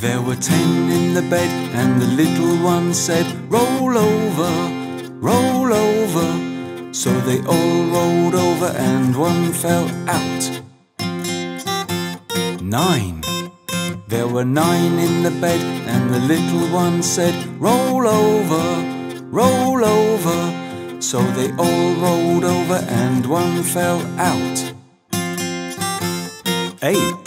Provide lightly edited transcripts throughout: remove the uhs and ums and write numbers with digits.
There were 10 in the bed, and the little one said, "Roll over, roll over." So they all rolled over and one fell out. 9. There were 9 in the bed, and the little one said, "Roll over, roll over." So they all rolled over and one fell out. 8.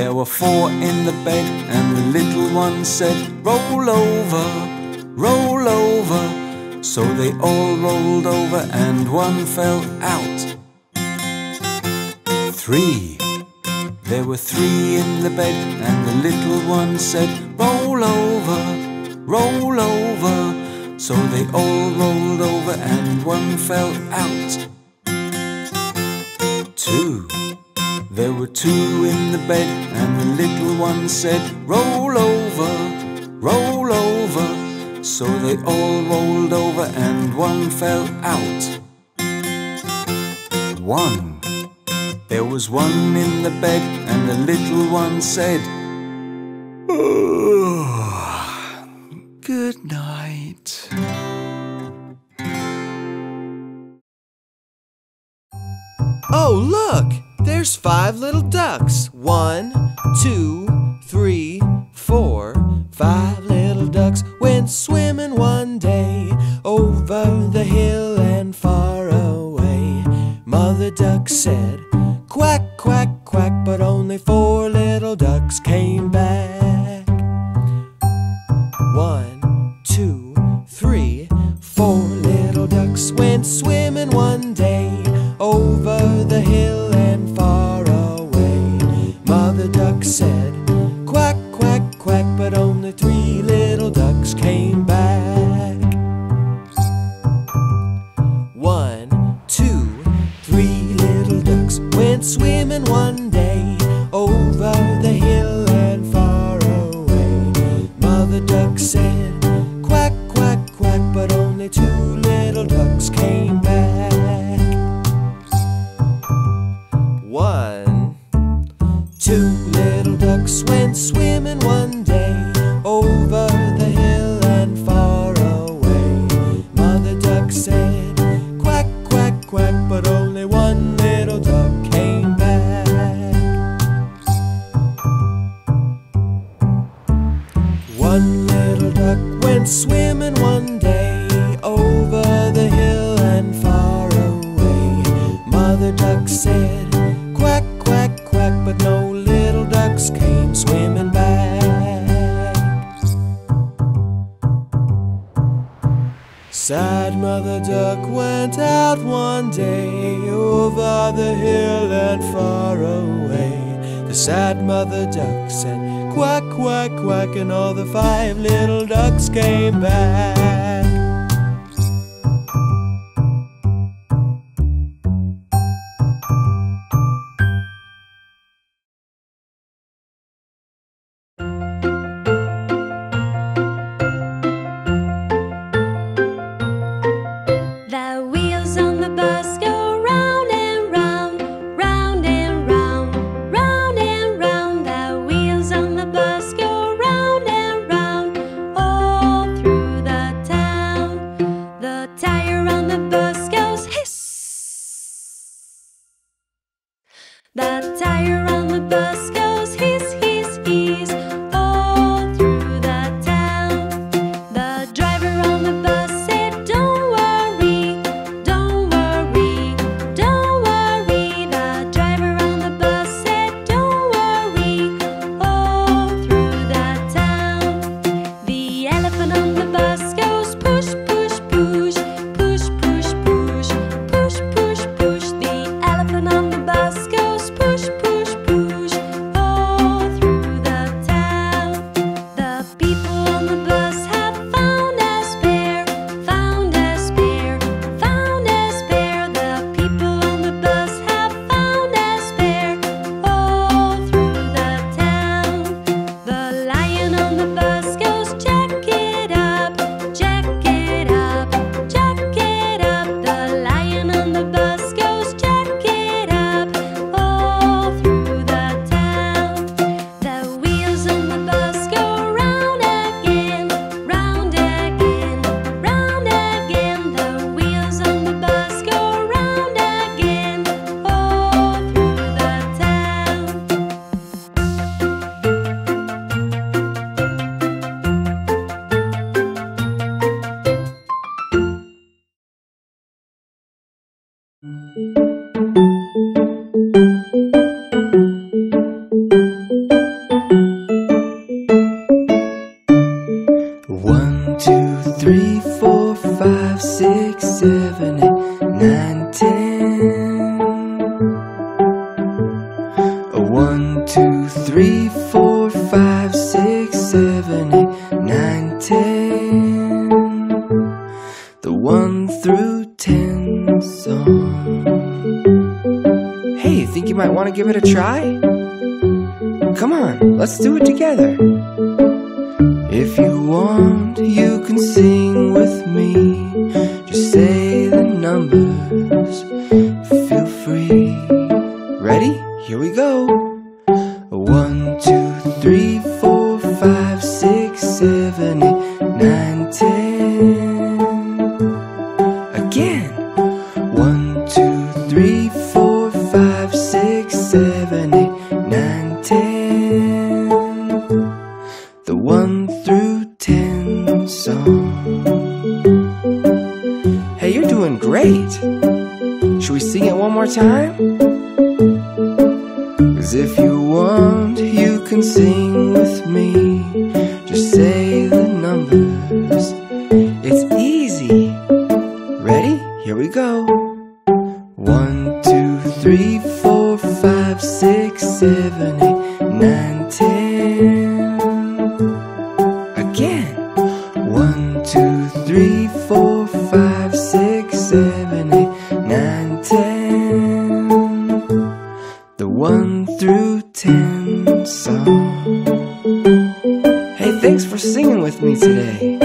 There were 4 in the bed, and the little one said, "Roll over, roll over." So they all rolled over and one fell out. 3. There were 3 in the bed, and the little one said, "Roll over, roll over." So they all rolled over and one fell out. 2. There were 2 in the bed, and the little one said, "Roll over, roll over." So they all rolled over and one fell out. 1. There was 1 in the bed, and the little one said, "Oh, good night." Oh, look! There's 5 little ducks. 1, 2, 3, 4, 5 little ducks went swimming one day over the hill and far away. Mother Duck said, "Quack, quack, quack," but only 4 little ducks came back. 1, 2, 3, 4 little ducks went swimming one day over the hill and far away. Mother Duck said, "Quack, quack, quack," but only 3 little ducks came back. 1, 2, 3 little ducks went swimming one day over the hill and far away. Mother Duck said, "Quack, quack, quack," but only 2 little ducks came back. 1, 2 little ducks went swimming one day over the hill and far away. Mother Duck said, "Quack, quack, quack," but only 1 little duck came back. 1 little duck went swimming one day over the hill and far away. Mother Duck said, "Quack, quack, quack," but no little ducks came swimming back. Sad Mother Duck went out one day over the hill and far away. The sad Mother Duck said, "Quack, quack, quack," and all the 5 little ducks came back. The tire on the bus goes hiss, hiss, hiss all through the town. The driver 1, 2, 3, 4, 5, 6, 7, 8, 9, 10. 1, 2, 3, 4, 5, 6, 7, 8, 9, 10. The 1 through 10 song. Hey, think you might want to give it a try? Come on, let's do it together. If you want, you can sing with me. Just say the numbers, feel free. Ready? Here we go. 1, 2, 3, 4, 5, 6, 7, 8, 9, 10. Again. 1, 2, 3, 4, 5, 6, 7, 8, 9, 10. The 1 through 10 song. Hey, you're doing great. Should we sing it one more time? 'Cause if you want, you can sing with me. Just say the numbers. It's easy. Ready? Here we go. 1, 2, 3, 4, 5, 6, 7, 8, 9, 10. Again. 1, 2, 3, 4, 5, 6, 7, 8, 9, 10. The 1 through 10 song. Hey, thanks for singing with me today.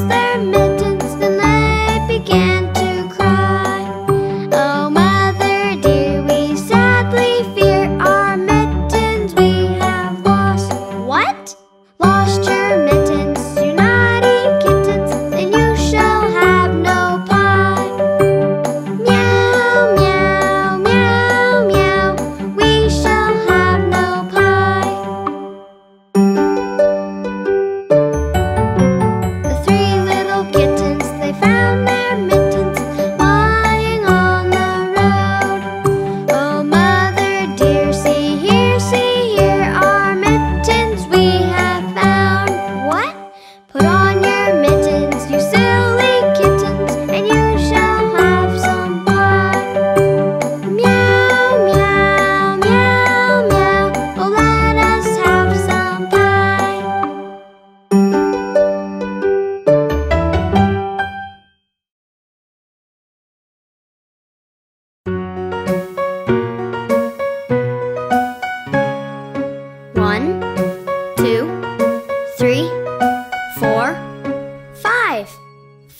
lost their mittens, and they began to cry. Oh, mother dear, we sadly fear our mittens we have lost. What? Lost your mittens, you naughty kittens, and you shall have no pie. Meow, meow, meow, meow, we shall have no pie. The three little kittens, they found their mittens lying on the road. Oh, mother dear, see here, our mittens we have found. What? Put on your mittens, you silly kittens, and you shall have some pie. Meow, meow, meow, meow, oh, let us have some pie. One, two, three, four, five.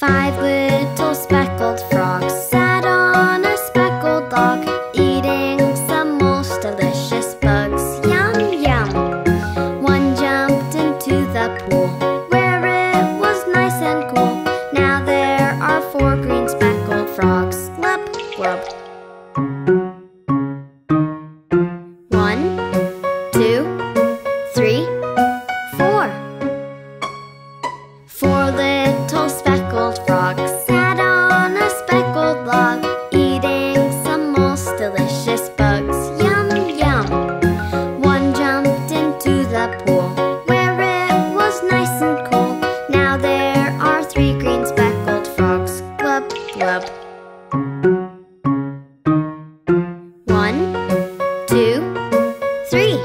Five little speckled frogs sat on a speckled log, eating some most delicious bugs. Yum, yum. One jumped into the pool where it was nice and cool. Now there are four green speckled frogs. Glub, glub. One, two, three, four. Four little speckled frogs sat on a speckled log, eating some most delicious bugs. Yum, yum. One jumped into the pool where it was nice and cool. Now there are three green speckled frogs. Glub, glub. One, two, three.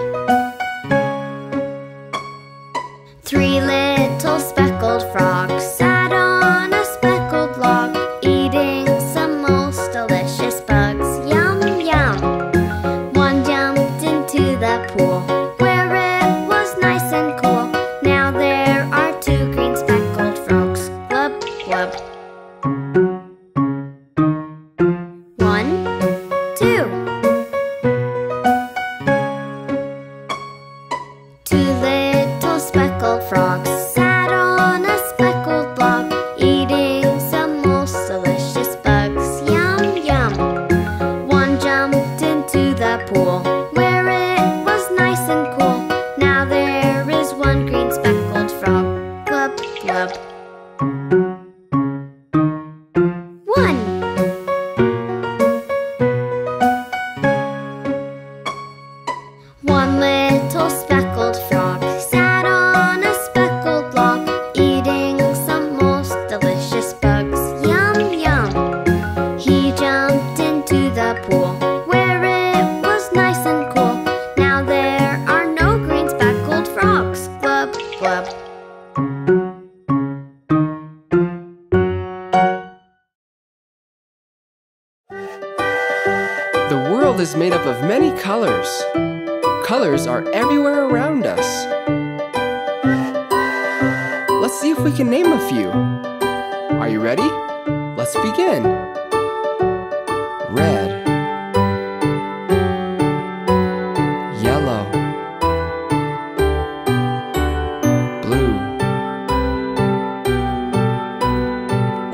Three little speckled frogs sat on a speckled log, eating some most delicious bugs. Yum, yum. One jumped into the pool where it was nice and cool. Now there are two green speckled frogs. Glub, glub. One, two. Two little speckled frogs sat on a speckled log, eating some most delicious bugs. Yum, yum. One jumped into the pool where it was nice and cool. Now there is one green speckled frog. Glub, glub. One. One little speckled frog sat on a speckled log, eating some most delicious bugs. Yum, yum. He jumped into the pool where it was nice and cool. Now there are no green speckled frogs. Glub, glub. The world is made up of many colors. Colors are everywhere around us. Let's see if we can name a few. Are you ready? Let's begin. Red, yellow, blue,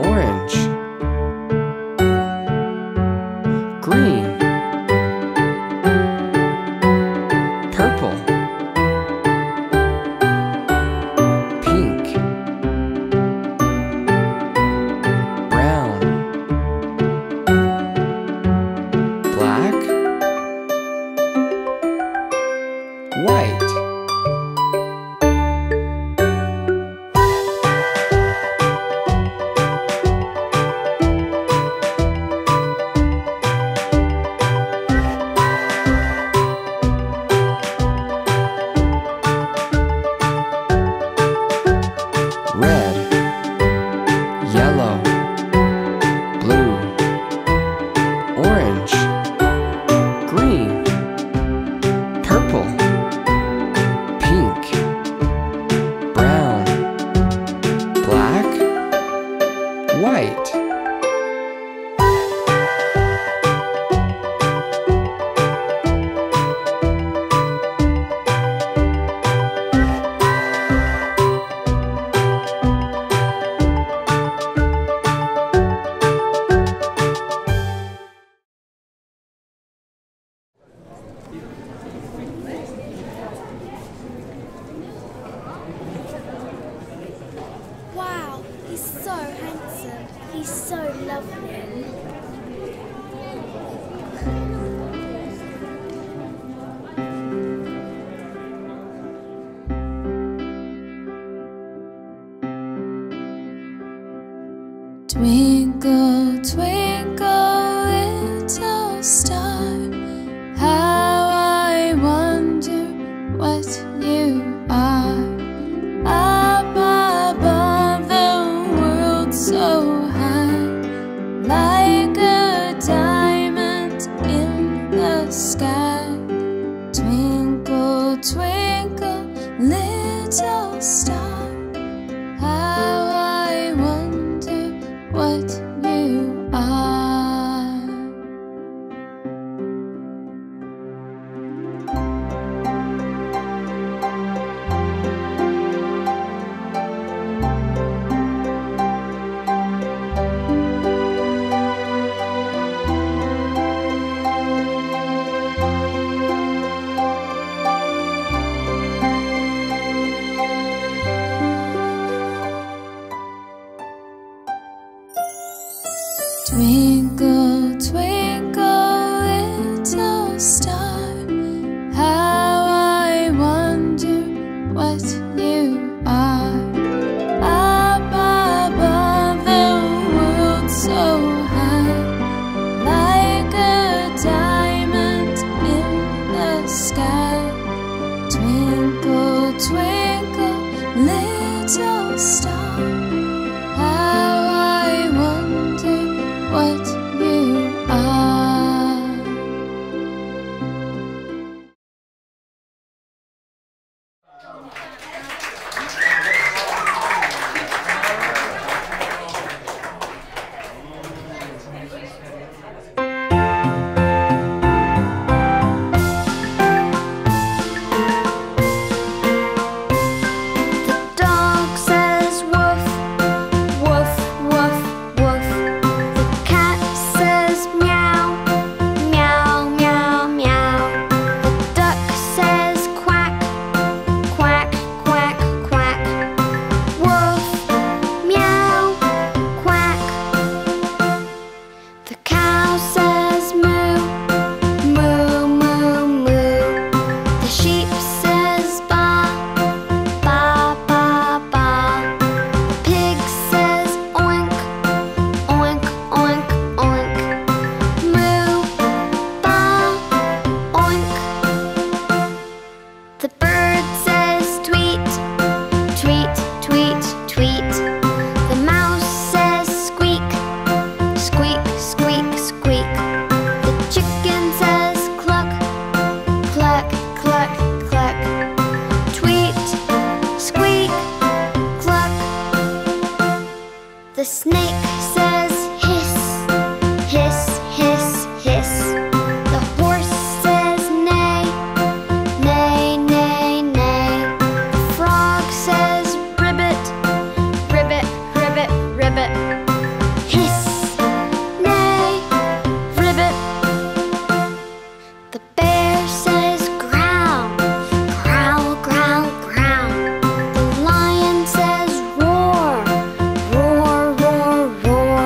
orange, green, purple, pink, brown, white. He's so handsome. He's so lovely. Twinkle, twinkle, little star, how I wonder what you are. So high, like a diamond in the sky. Twinkle, twinkle, little star, how I wonder what you are. Twinkle, twinkle, little star, how I wonder what you are. Up above the world so high, like a diamond in the sky. Twinkle, twinkle, little star, what you are. The dog says woof, woof, woof, woof. The snake says hiss, hiss, hiss, hiss. The horse says neigh, neigh, neigh, neigh. The frog says ribbit, ribbit, ribbit, ribbit. Hiss, neigh, ribbit. The bear says growl, growl, growl, growl. The lion says roar, roar, roar, roar.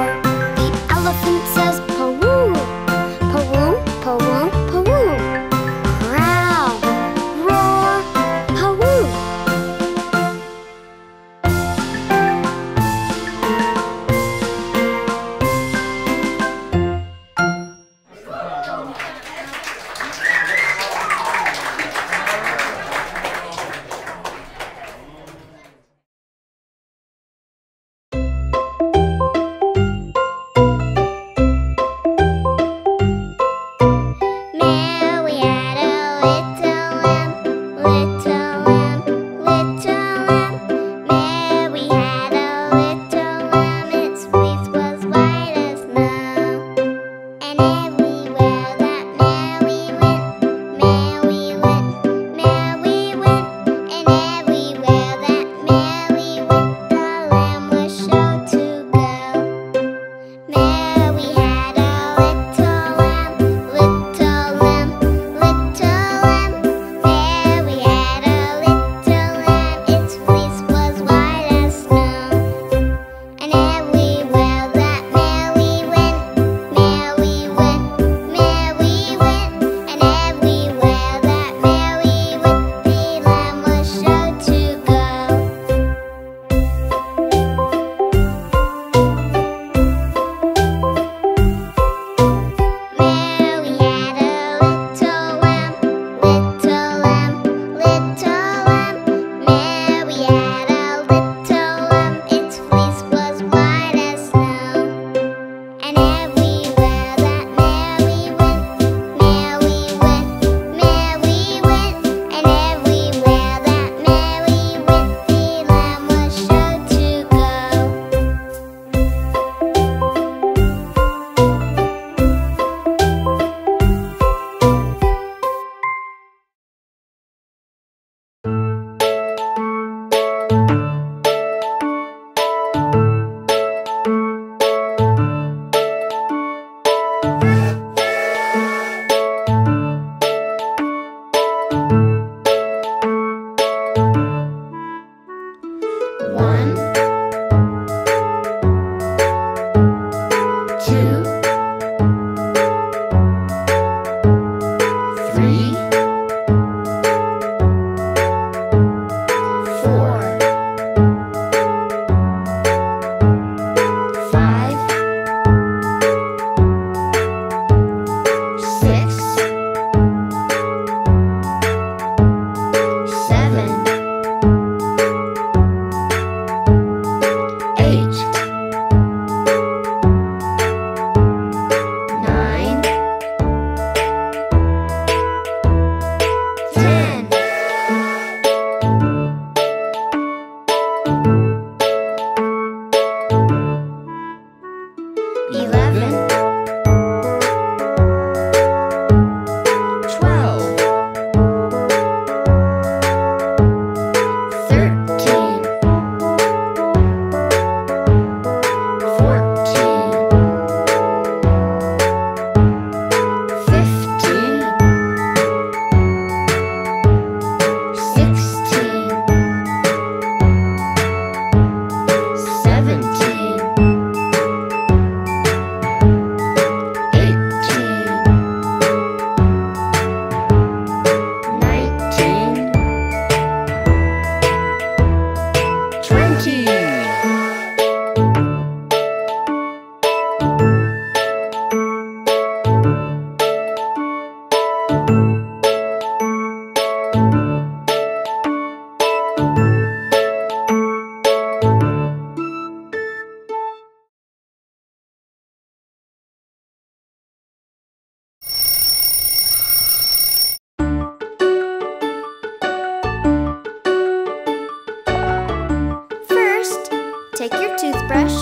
brush.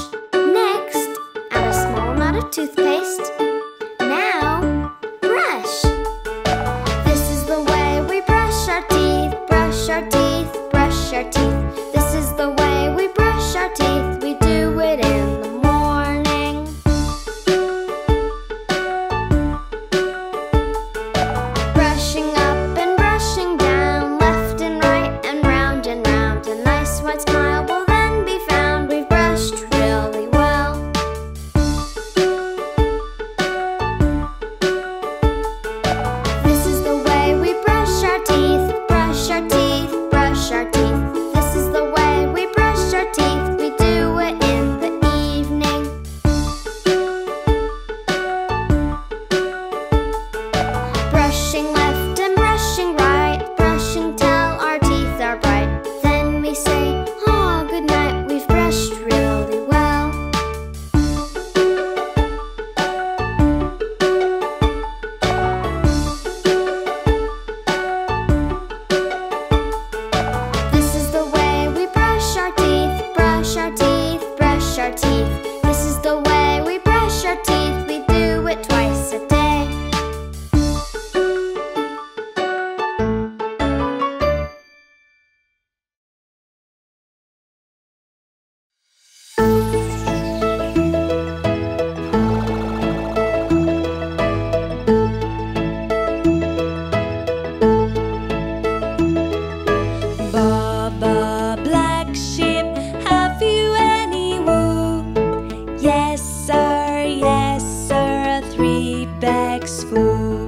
Next, add a small amount of toothpaste. Now, brush. This is the way we brush our teeth. Brush our teeth, brush our teeth. This is the way we brush our teeth. We do it in the morning. Brushing up and brushing down, left and right and round and round. A nice wide smile will then be found. We've brushed really well. This is the way we brush our teeth. Brush our teeth, brush our teeth. This is the way we brush our teeth. We do it in the evening. Brushing left and brushing right, brushing till our teeth are bright. Then we say, "Oh, good night." We've brushed really well. This is the way we brush our teeth. Brush our teeth, brush our teeth. This is the way we brush our teeth. We do it twice a day. Baba Black Sheep, have you any wool? Yes sir, 3 bags full.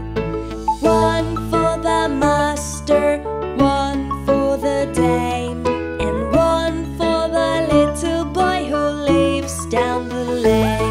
1 for the master, 1 for the dame, and 1 for the little boy who lives down the lane.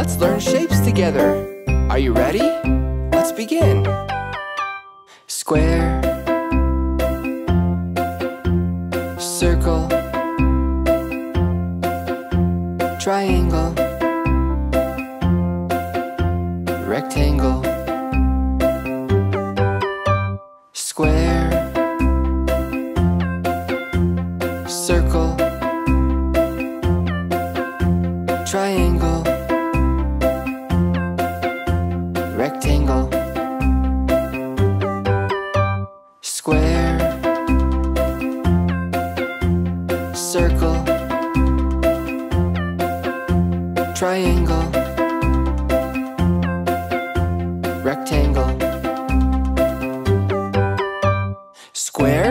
Let's learn shapes together. Are you ready? Let's begin. Square, circle, triangle, rectangle, square, circle, triangle, rectangle, square, circle, triangle, rectangle. Square,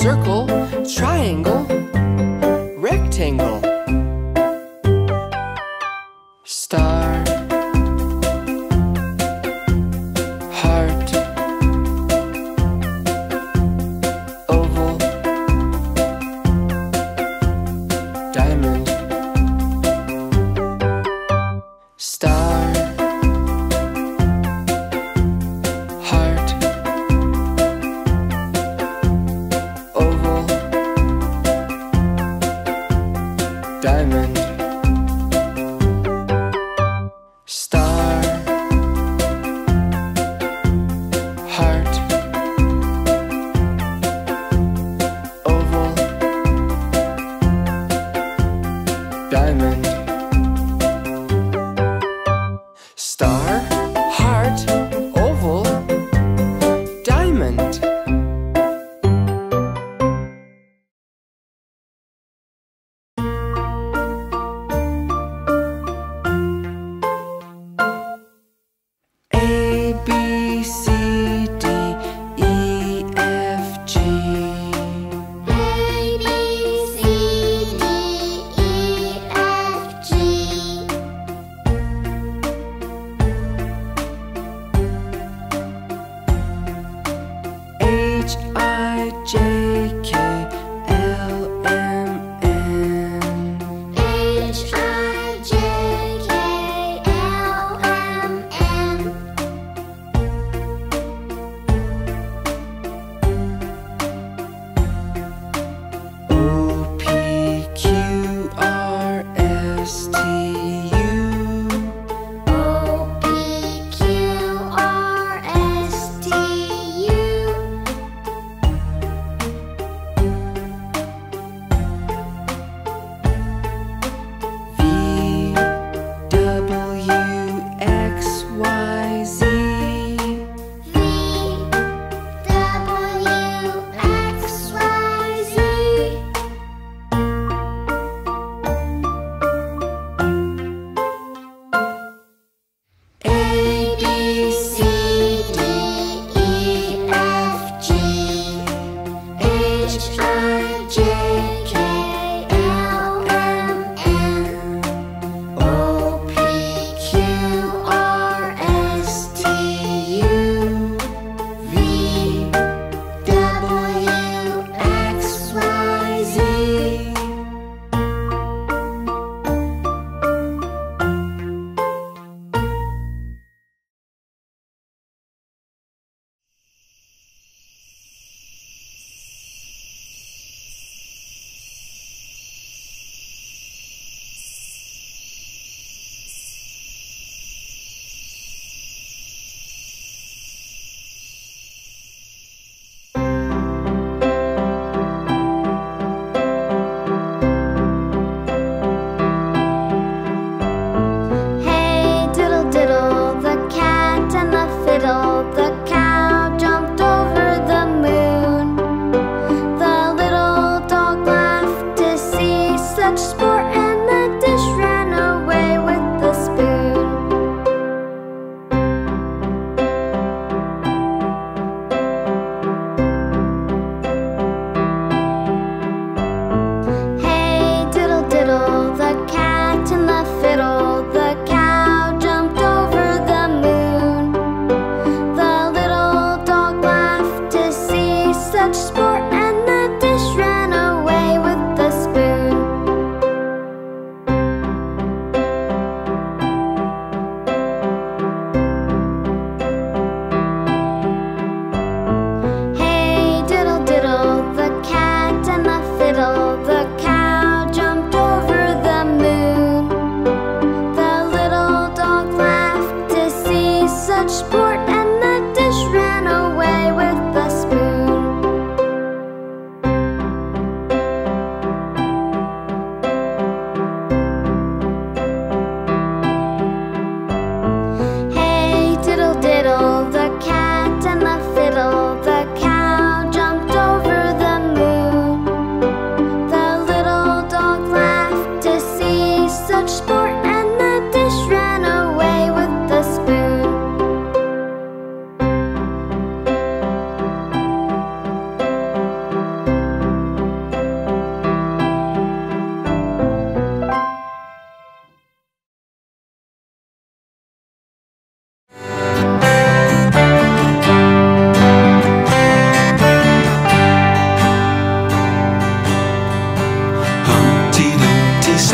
circle, triangle, rectangle. Star, diamond, star, heart, oval, diamond, star, heart, oval, diamond. dishboard, and the dish ran away with the spoon. Hey, diddle diddle, the cat and the fiddle, the cow jumped over the moon. The little dog laughed to see such sport, and the dish ran away with the spoon.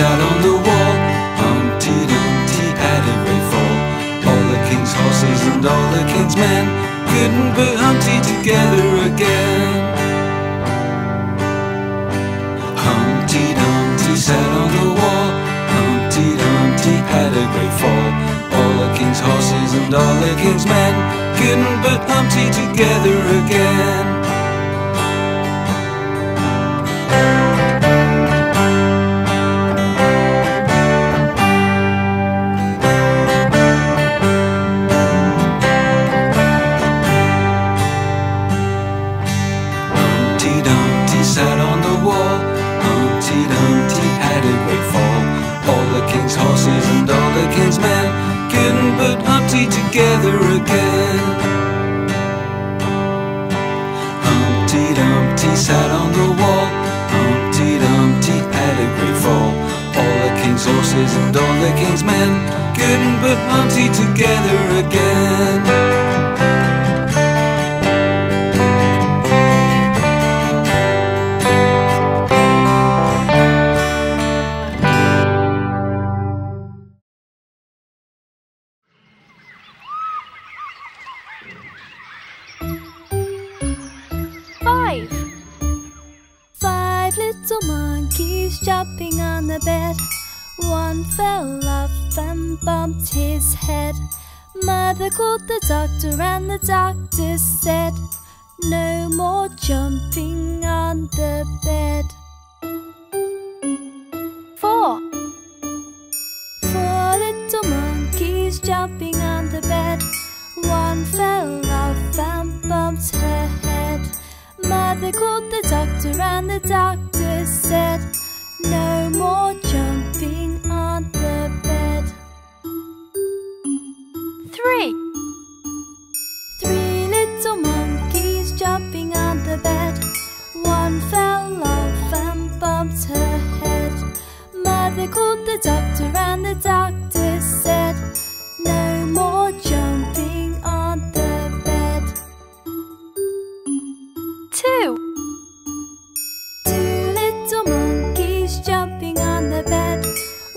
Sat on the wall, Humpty Dumpty had a great fall. All the king's horses and all the king's men couldn't put Humpty together again. Humpty Dumpty sat on the wall, Humpty Dumpty had a great fall. All the king's horses and all the king's men couldn't put Humpty together again. Together again. Humpty Dumpty sat on the wall, Humpty Dumpty had a great fall. All the king's horses and all the king's men couldn't put Humpty together again. Five little monkeys jumping on the bed. One fell off and bumped his head. Mother called the doctor and the doctor said, "No more jumping on the bed." Four little monkeys jumping on the bed. One fell off and bumped her head. Mother called the doctor and the doctor said, "No more jumping on the bed." Three little monkeys jumping on the bed. One fell off and bumped her head. Mother called the doctor and the doctor said, "No more jumping on the bed." Two little monkeys jumping on the bed.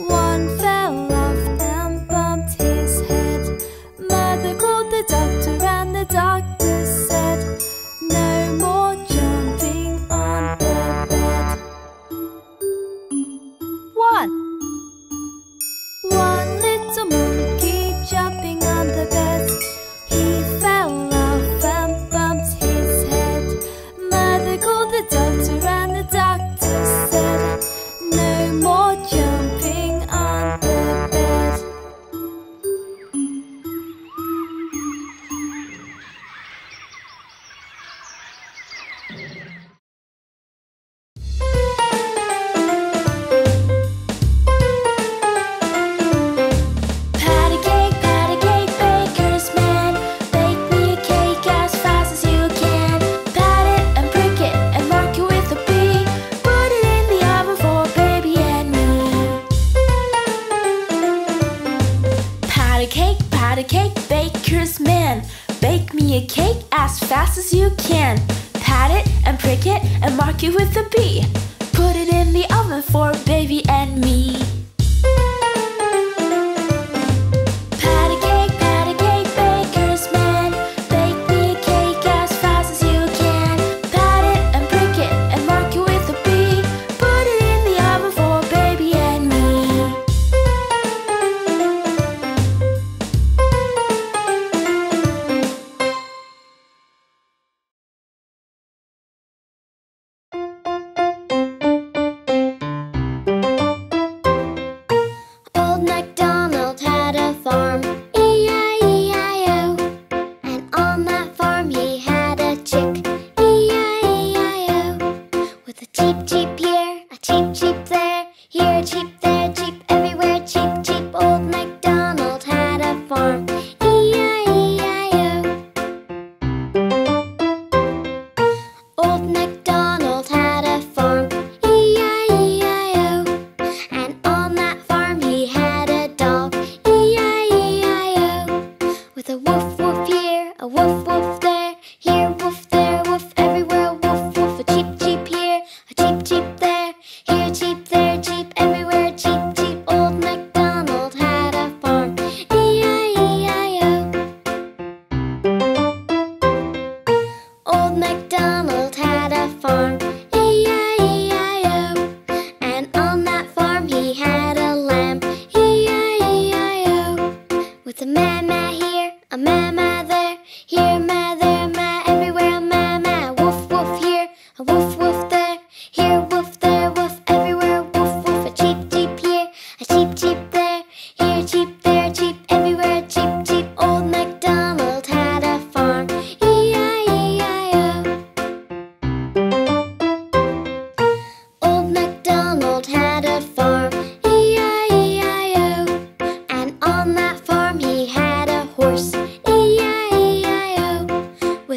One fell off and bumped his head. Mother called the doctor and the doctor said, "No more jumping on the bed." One little monkey jumping on the bed. He fell off and bumped his head. Mother called the doctor and the doctor said, "No more jumping on the bed." With a bee, put it in the oven for baby and me. Pat a cake, baker's man. Bake me a cake as fast as you can. Pat it and prick it and mark it with a bee. Put it in the oven for baby and me.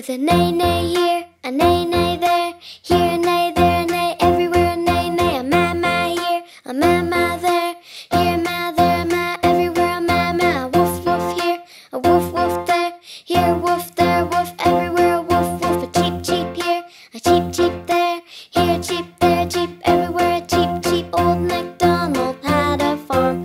It's a nay, nay here, a nay, nay there, here a nay, there a nay, everywhere a nay, nay. A ma, ma here, a ma, ma there, here a ma, there a ma, everywhere a ma, ma. A woof, woof here, a woof, woof there, here a woof, there a woof, everywhere a woof, woof. A cheep, cheep here, a cheep, cheep there, here a cheep, there a cheep, everywhere a cheep, cheep. Old MacDonald had a farm.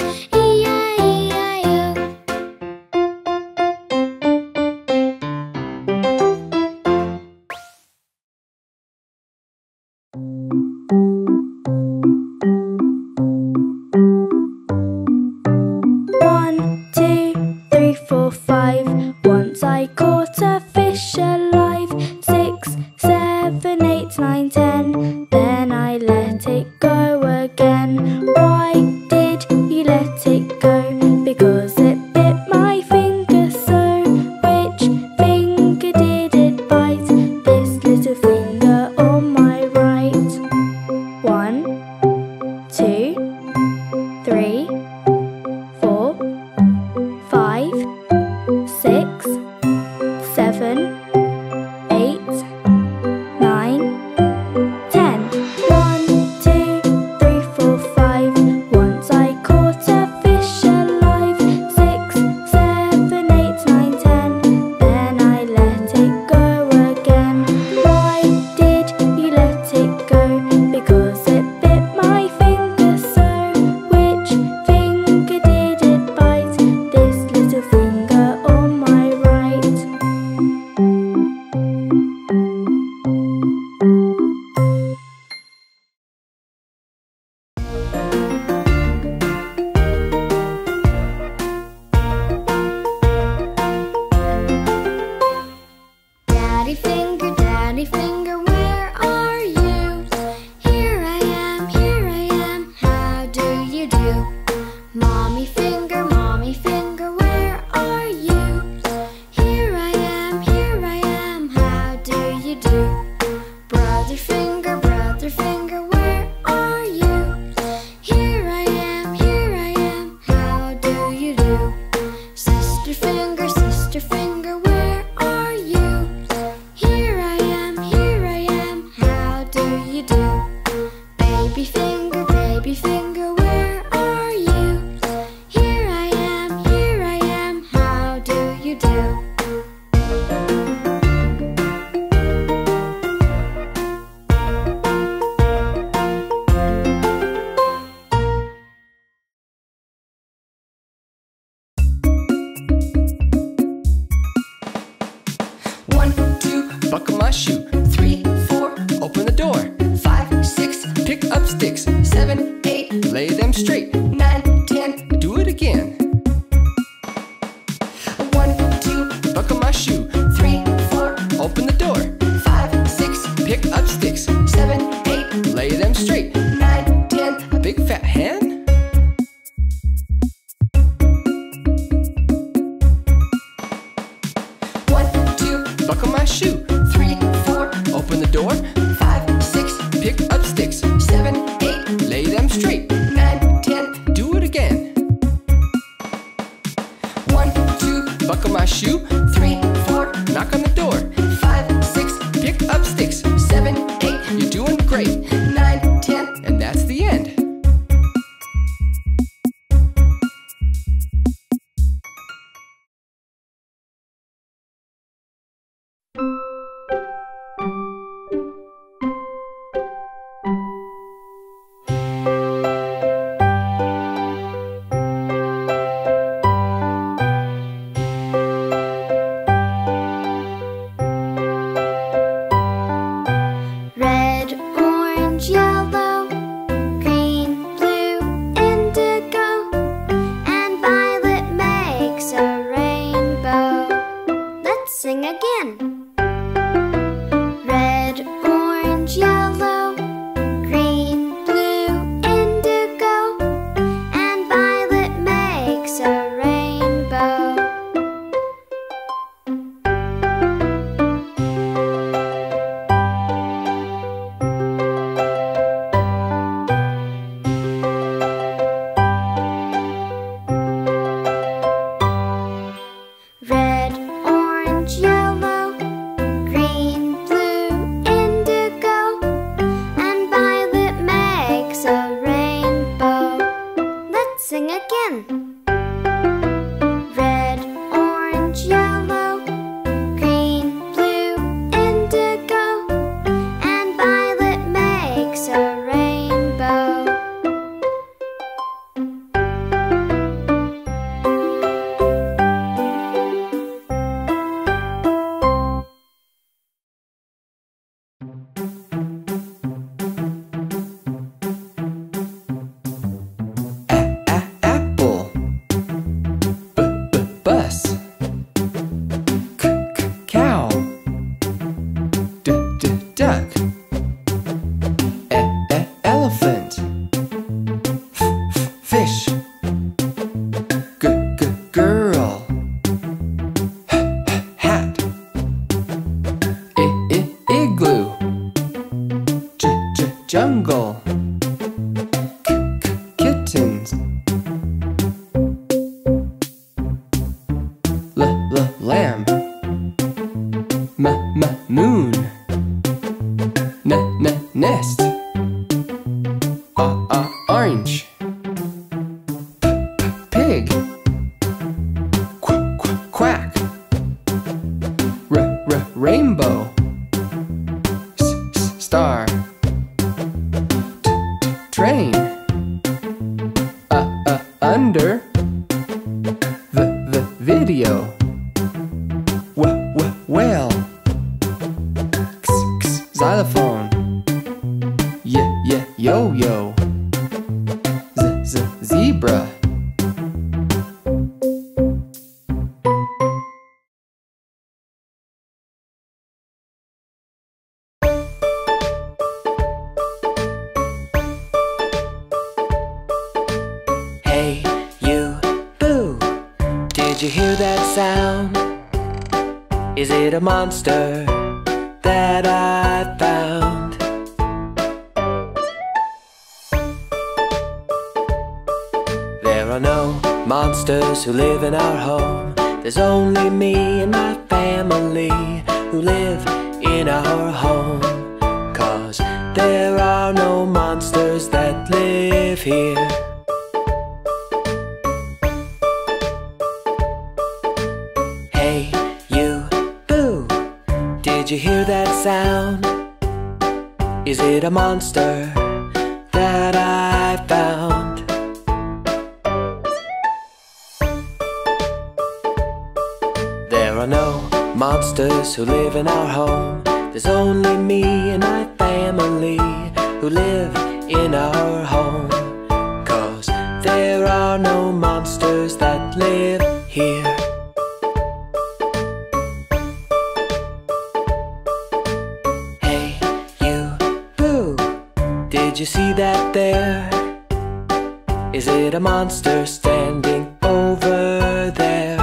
Red, orange, yellow video. Whale. Xylophone. Yo-yo. Zebra. Hey, you, boo. Did you hear that sound? Is it a monster that I found? There are no monsters who live in our home. There's only me and my family who live in our home. 'Cause there are no monsters that live here. Hey, you, boo. Did you hear that sound? Is it a monster that I found? There are no monsters who live in our home. There's only me and my family who live in our home. 'Cause there are no monsters that live here. Hey, you, boo. Did you see that there? Is it a monster standing over there?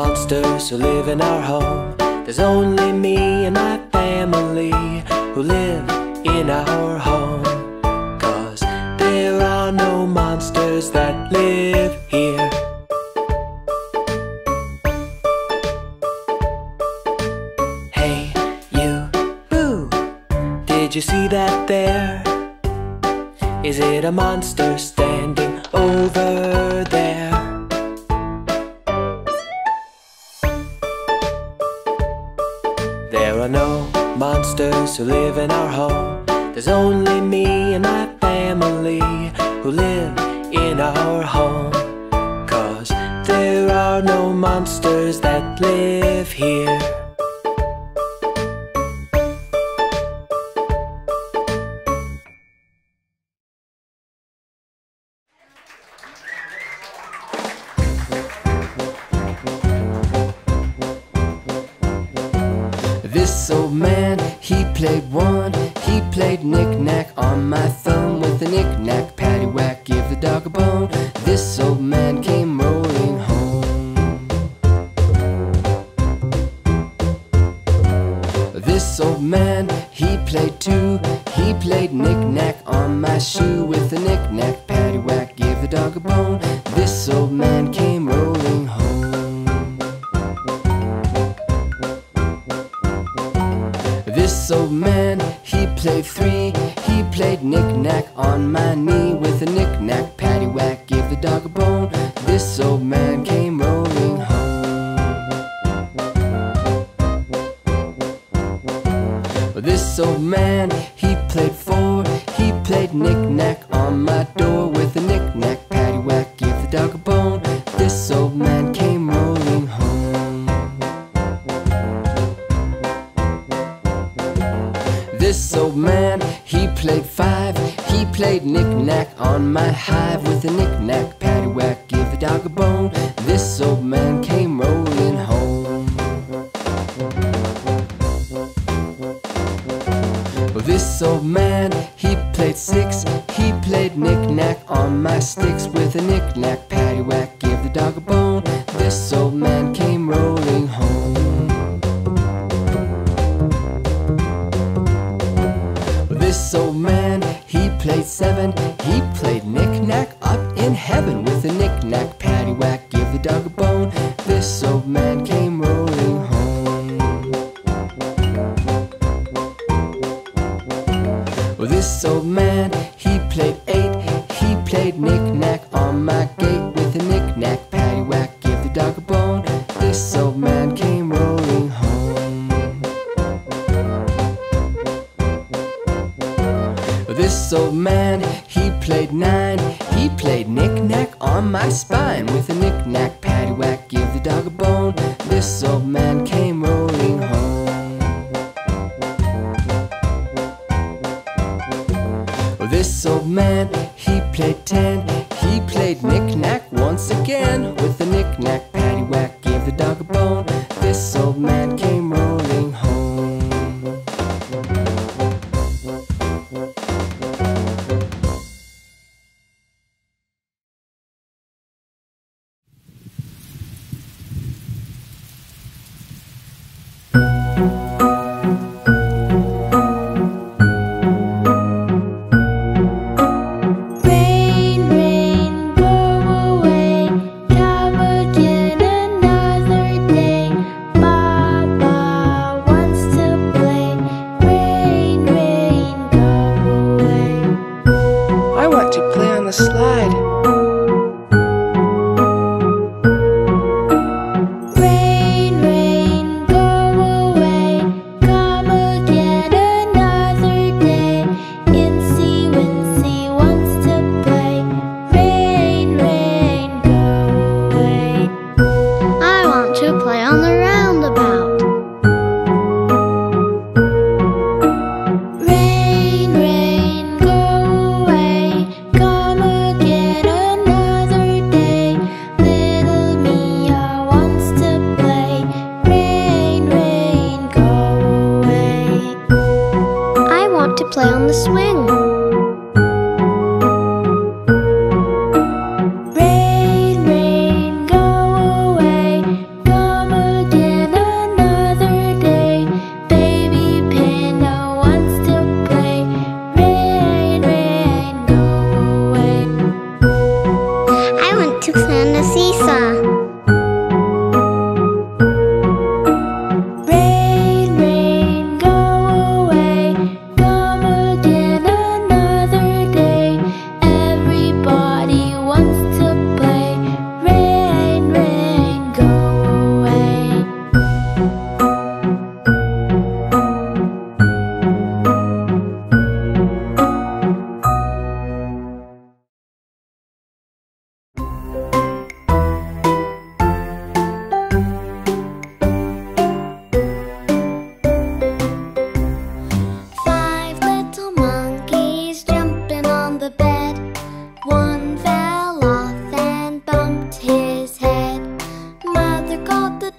Monsters who live in our home. There's only me and my family who live in our home. 'Cause there are no monsters that live here. Hey, you, boo. Did you see that there? Is it a monster standing over there? There are no monsters who live in our home. There's only me and my family who live in our home. 'Cause there are no monsters that live here. This old man, he played one. He played knick-knack on my thumb with a knick-knack, paddywhack, give the dog a bone. This old man came rolling home. This old man, he played two. He played knick-knack on my shoe with a knick-knack, paddywhack, give the dog a bone. This old man came rolling home. This old man, he played three. He played knick-knack on my knee with a knick-knack, paddywhack, give the dog a bone. This old man came rolling home. This old man, he played four. He played knick-knack on my door with a knick-knack, paddywhack, give the dog a bone. This old man came rolling home. This old man, he played five. He played knick-knack on my hive with a knick-knack, paddywhack, give the dog a bone. This old man came rolling home. This old man, he played six. He played knick-knack on my sticks with a knick-knack, paddywhack, give the dog a bone. This old man came rolling home. This old man, he played seven. He played knick-knack up in heaven with a knick-knack, paddywhack, give the dog a bone. This old man came rolling home. This old man, he played eight. He played knick-knack on my gate with a knick-knack, paddywhack, give the dog a bone. This old man came rolling home. This this old man, he played nine. He played knick-knack on my spine. With a knick-knack, paddywhack, give the dog a bone. This old man came rolling home. This old man, he played ten. He played knick-knack once again. With a knick-knack, paddywhack, give the dog a bone. This old man came rolling home. Called the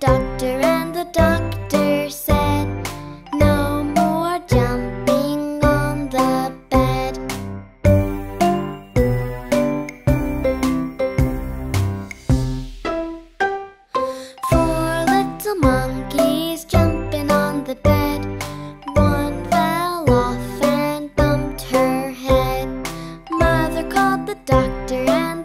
doctor and